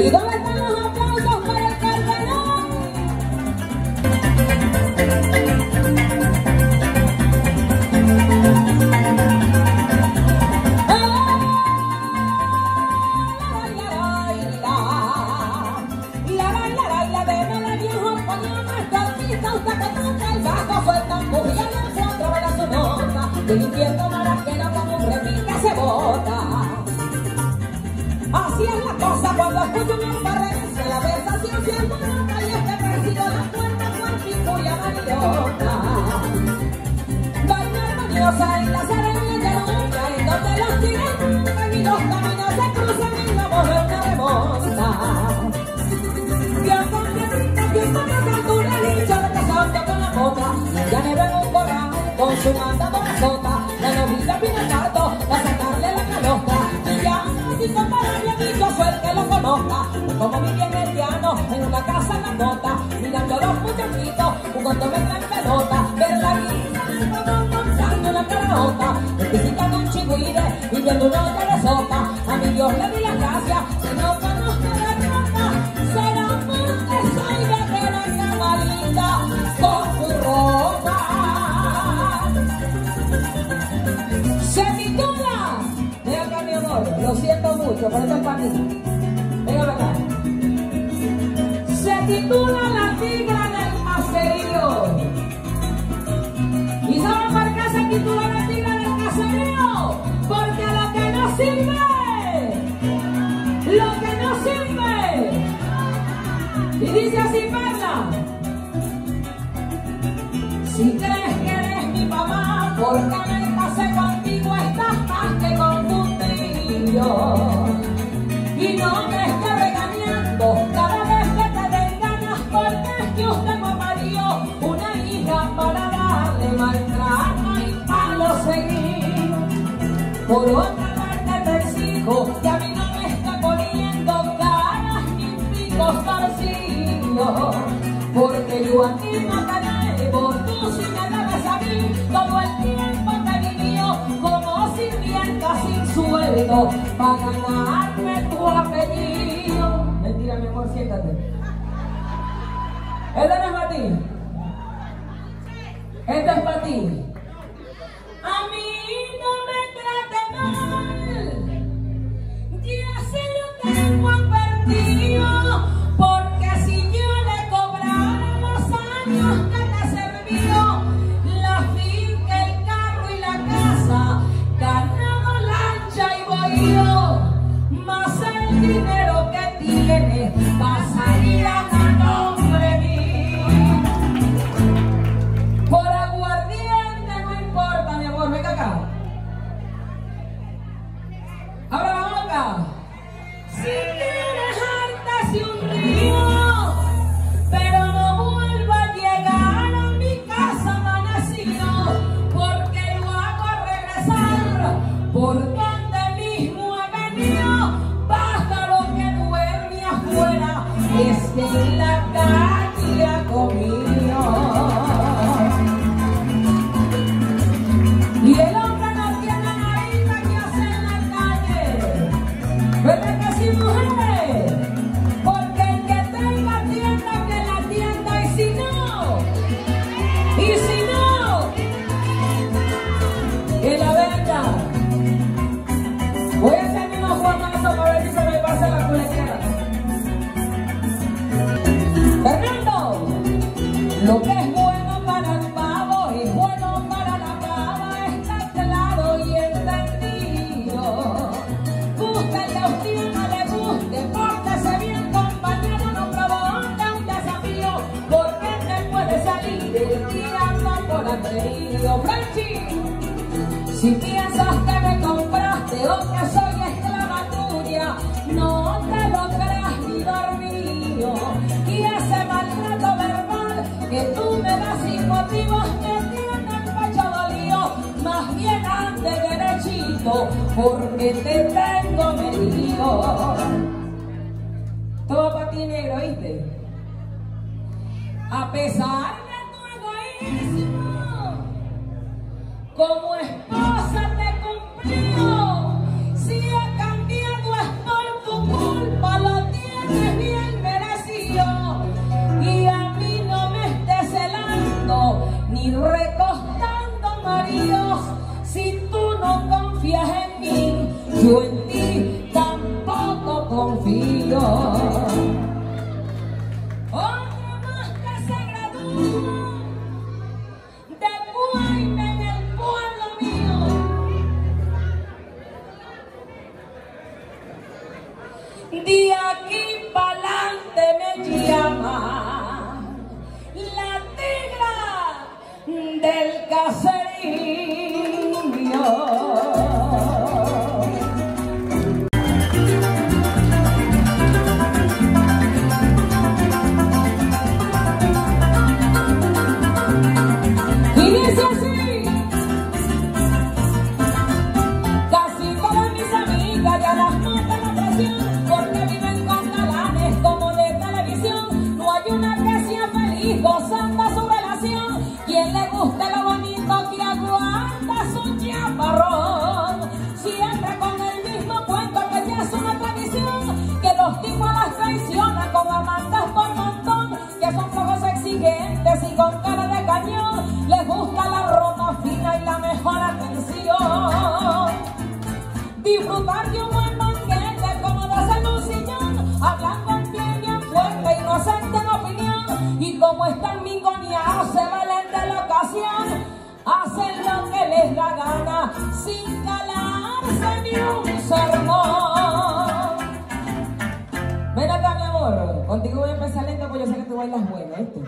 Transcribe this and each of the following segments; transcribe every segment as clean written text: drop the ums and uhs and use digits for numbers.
¿Y dónde están los aplausos para el Cardenal? La baila de moda viejo ponía nuestra artista, hasta que toca el bajo, suelta un bujiano, se atrevera su nota, del infierno maraquena como un remil que se bota. Así es la cosa cuando escucho un barril, que la versación siendo nota, y es que persigo la puerta con mi furia maniota. Vaina armoniosa en la serena de nunca, en donde los tigres nunca y los caminos se cruzan en la voz de una hermosa. Dios con mi rica, Dios con las alturas, dicho de casado con la boca, ya me veo en un corral, con su manda bonazota, la novita pide el cardo, va a sacarle la calota. Para mi amigo fue el que lo conozca, como vivía en el llano, en una casa en la nota, mirando a los muchachitos, jugando venga en pelota, ver la guisa, montando una carota, visitando un chigüire y viendo una otra de sopa. A mi Dios le di las gracias, si no conozco la ropa, será porque soy guerrera y camarita con su ropa. Se titula. Lo siento mucho, pero esto es para mí. Venga acá. Se titula La Tigra del Caserío. ¿Y saben por qué se titula La Tigra del Caserío? Porque lo que no sirve, lo que no sirve. Y dice así, Perla. Si crees que eres mi mamá, ¿por qué me casé contigo? Estás tan que y no me esté regañando cada vez que te den ganas, porque es que usted me parió una hija para darle maltrato y palo seguir. Por otra parte te exijo que a mí no me está poniendo caras ni picos torcidos, porque yo a ti no te debo, tú sí me debes a mí. Todo el tiempo te vivió como sirvienta sin sueldo, para ganarme tu apellido. Mentira, mi amor, siéntate. Este no es para ti. Este es para ti. A mí no me trate mal. Ya sé lo que tengo perdido, porque si yo le cobrara los años que te sirvió, la finca, el carro y la casa, ganaba lancha y bohío. Dinero que tienes pasaría a nombre mío. Por aguardiente no importa, mi amor, venga acá. Abra la boca. Si quieres hartarse un río, pero no vuelva a llegar a mi casa amanecido, porque lo hago a regresar por en la calle ha comido. Y el hombre no tiene nada que hacer en la calle. ¿Verdad que sí, mujeres? Porque el que tenga tienda, que la tienda. Y si no, que la venda. Voy a hacer unos guamazos para ver si se me pasa la culequera. Lo que es bueno para el pavo es bueno para la pava, está claro y entendido. Búsquenle a usted, no le guste, pórtese bien compañero, no provoque un desafío, porque te puede salir tirando por atrevido. Franchi, si piensas que me compraste o que soy esclava tuya, no te lo creas ni dormido. Y ese maltrato que tú me das sin motivos que tiene el pecho dolido, más bien ande derechito, porque te tengo medido. Todo para ti, negro, ¿oíste? A pesar de tu egoísmo, como esposa te cumplió. yo en ti tampoco confío. Otra mosca se graduó de puente en el pueblo mío. De aquí para adelante me llama la tigra del caserío. Disfrutar de un buen banquete, como de ser un sillón, hablando en pie bien fuerte, inocente en opinión, y como están mingoneados, se valen de la ocasión, hacen lo que les da gana, sin calarse ni un sermón. Ven acá, mi amor, contigo voy a empezar lento, porque yo sé que tú bailas bueno, ¿viste?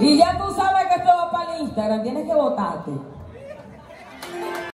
Y ya tú sabes que esto va para el Instagram, tienes que votarte.